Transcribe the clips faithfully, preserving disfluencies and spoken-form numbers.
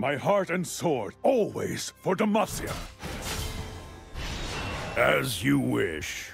My heart and sword, always for Demacia. As you wish.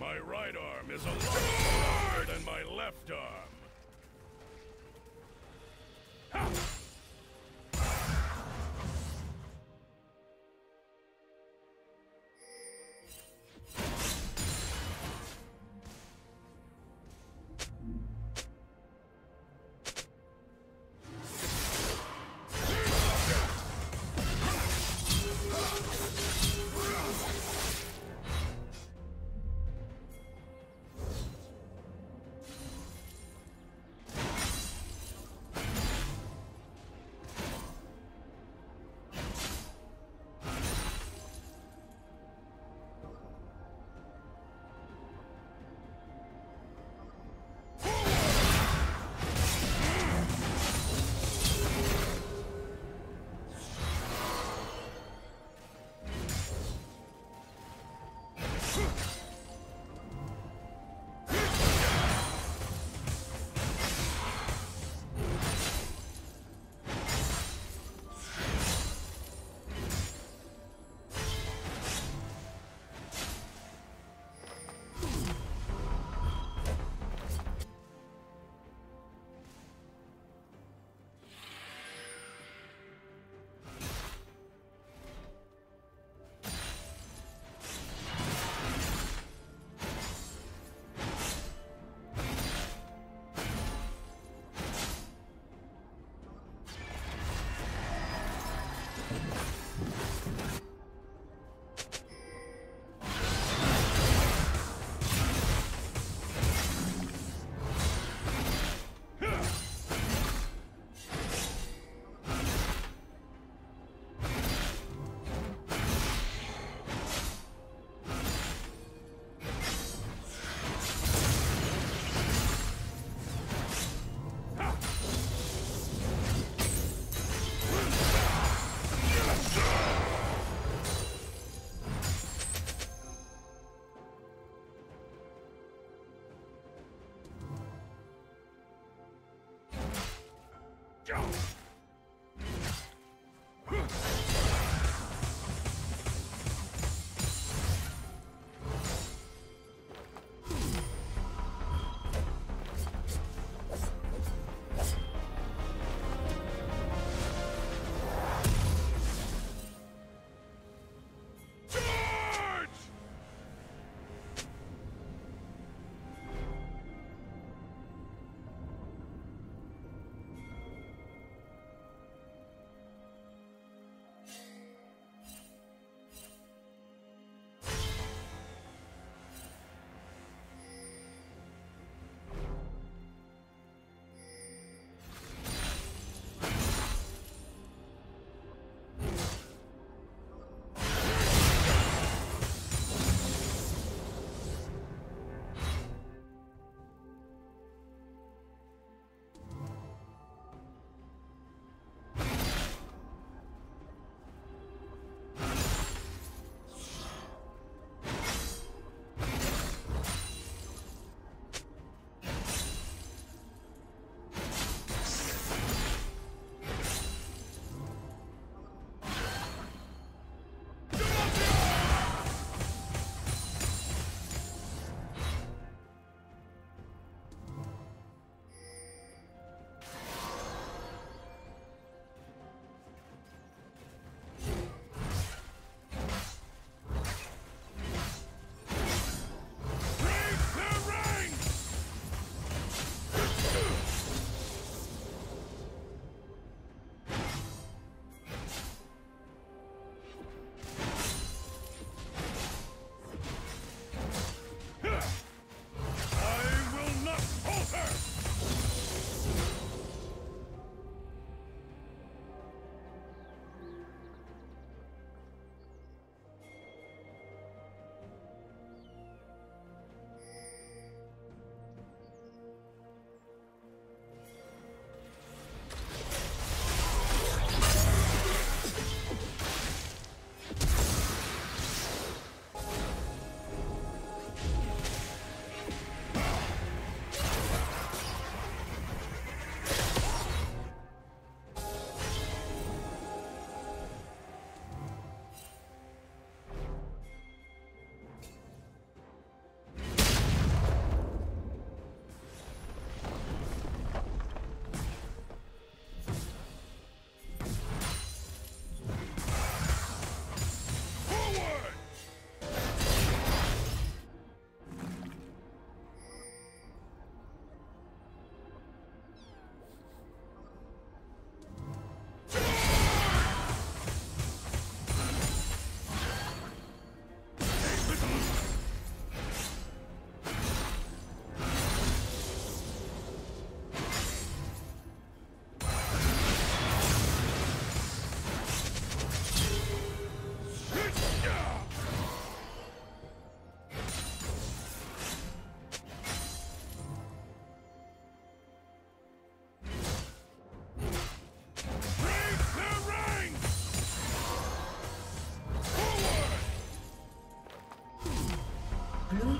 My right arm is a lot stronger than my left arm.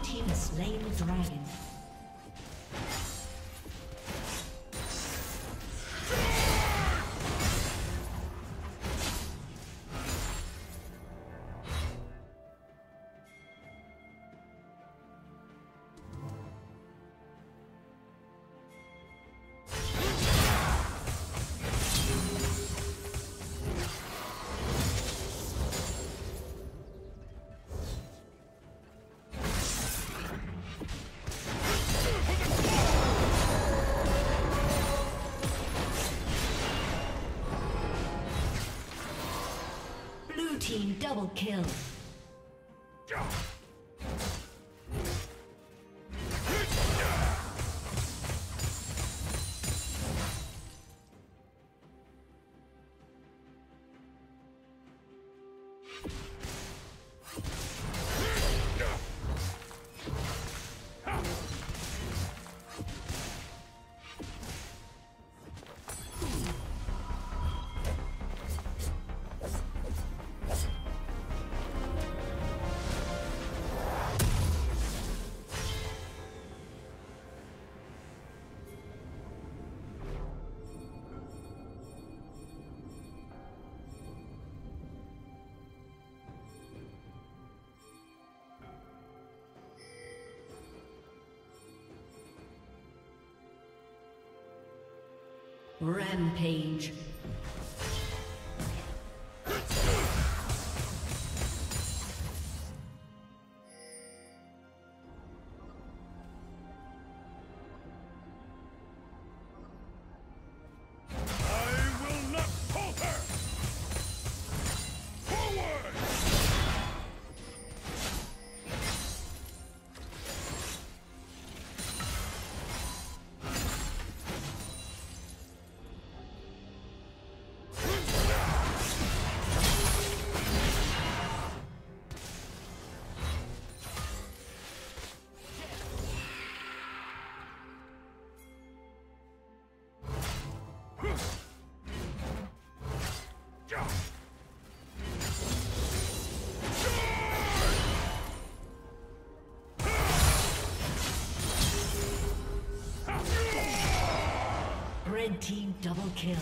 Red team has slain the dragon. Team double kill. Rampage. Red team double kill.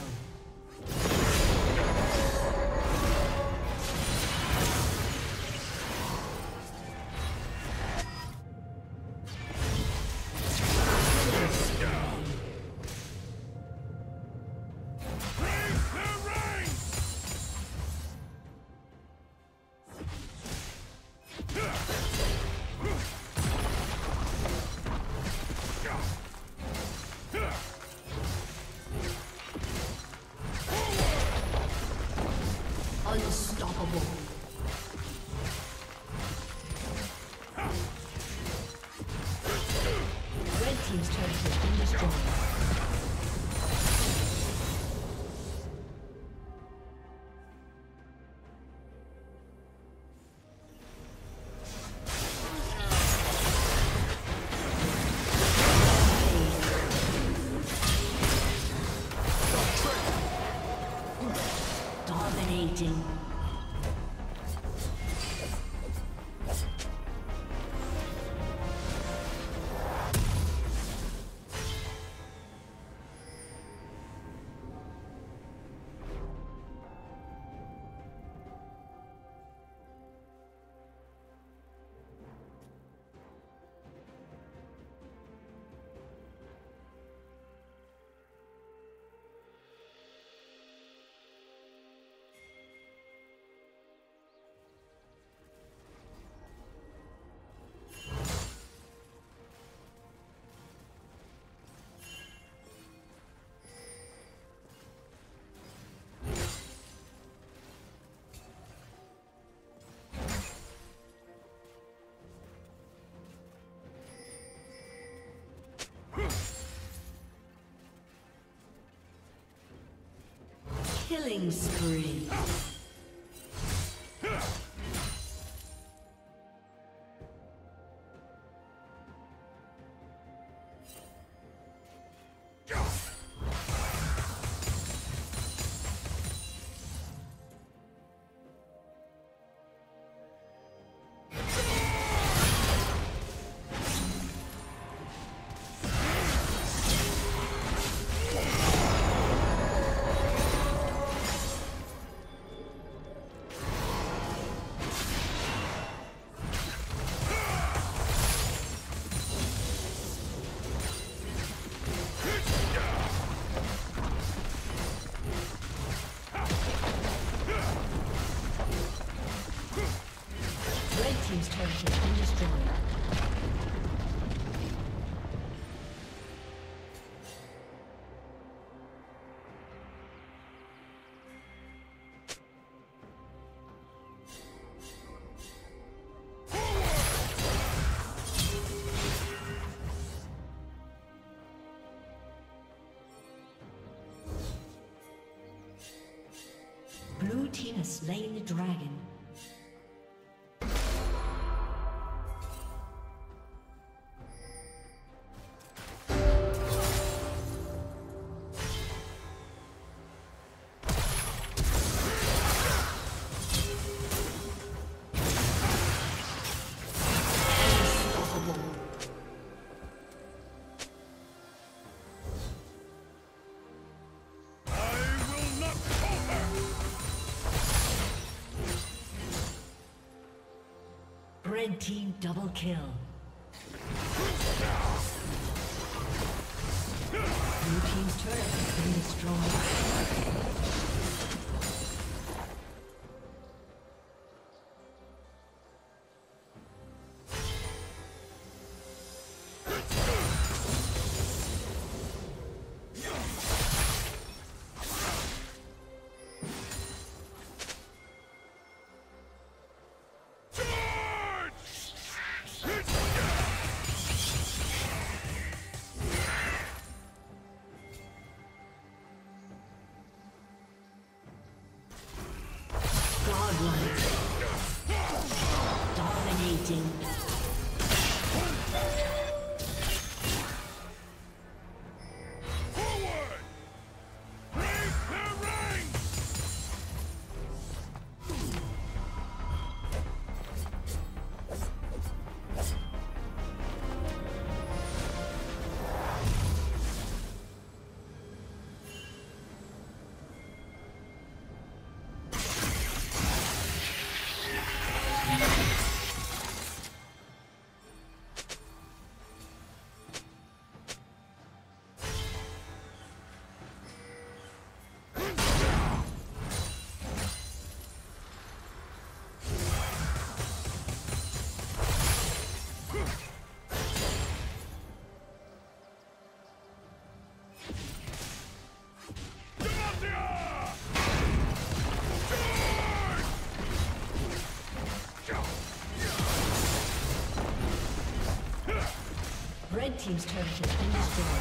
Dominating. Killing spree. team's turret has been destroyed. Slain the dragon. Red team double kill. Blue team's turret has been destroyed. Red team's turret has been destroyed.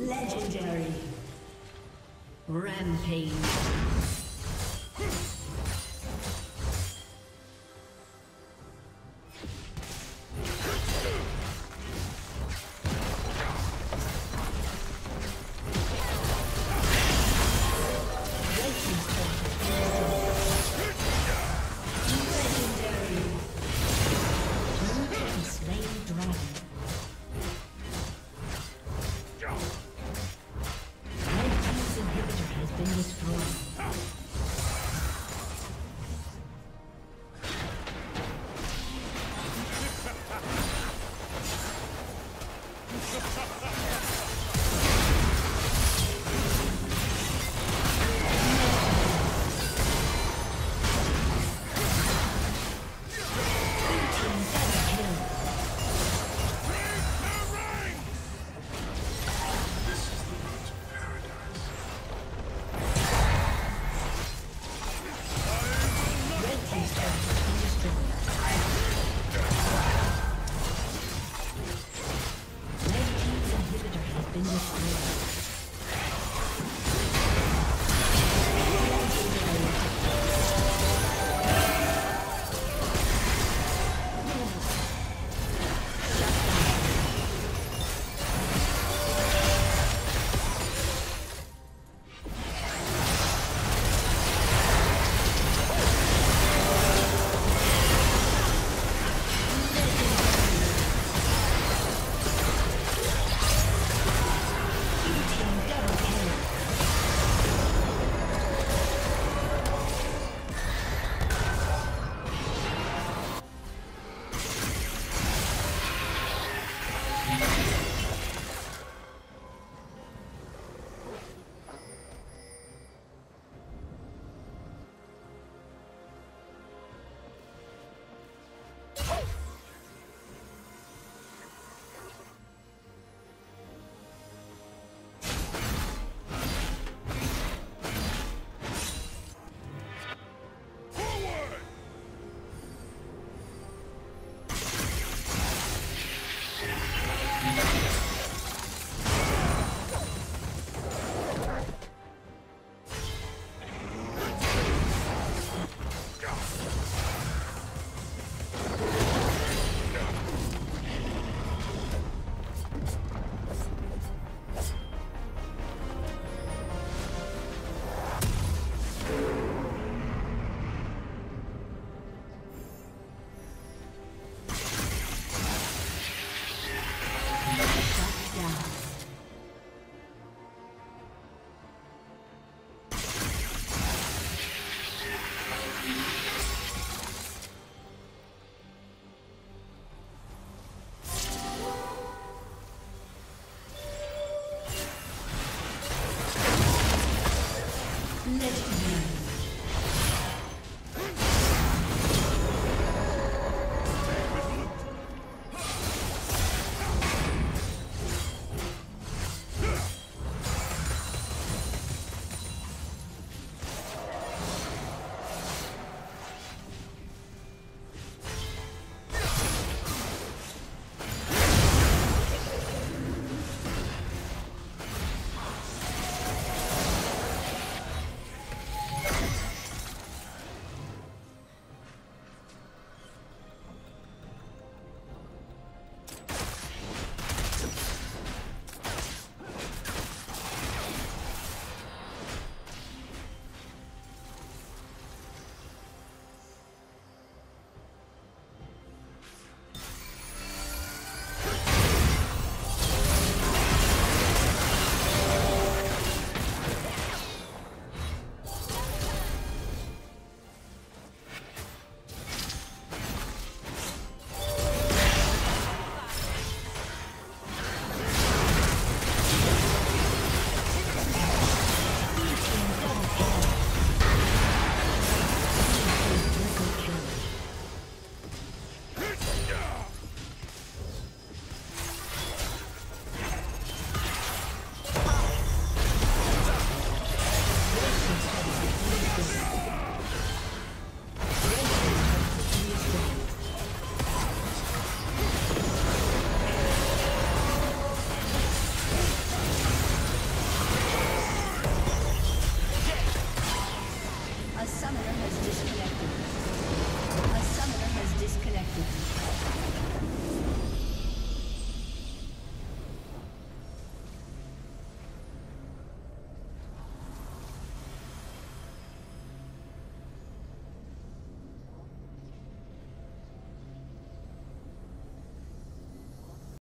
Legendary. Rampage.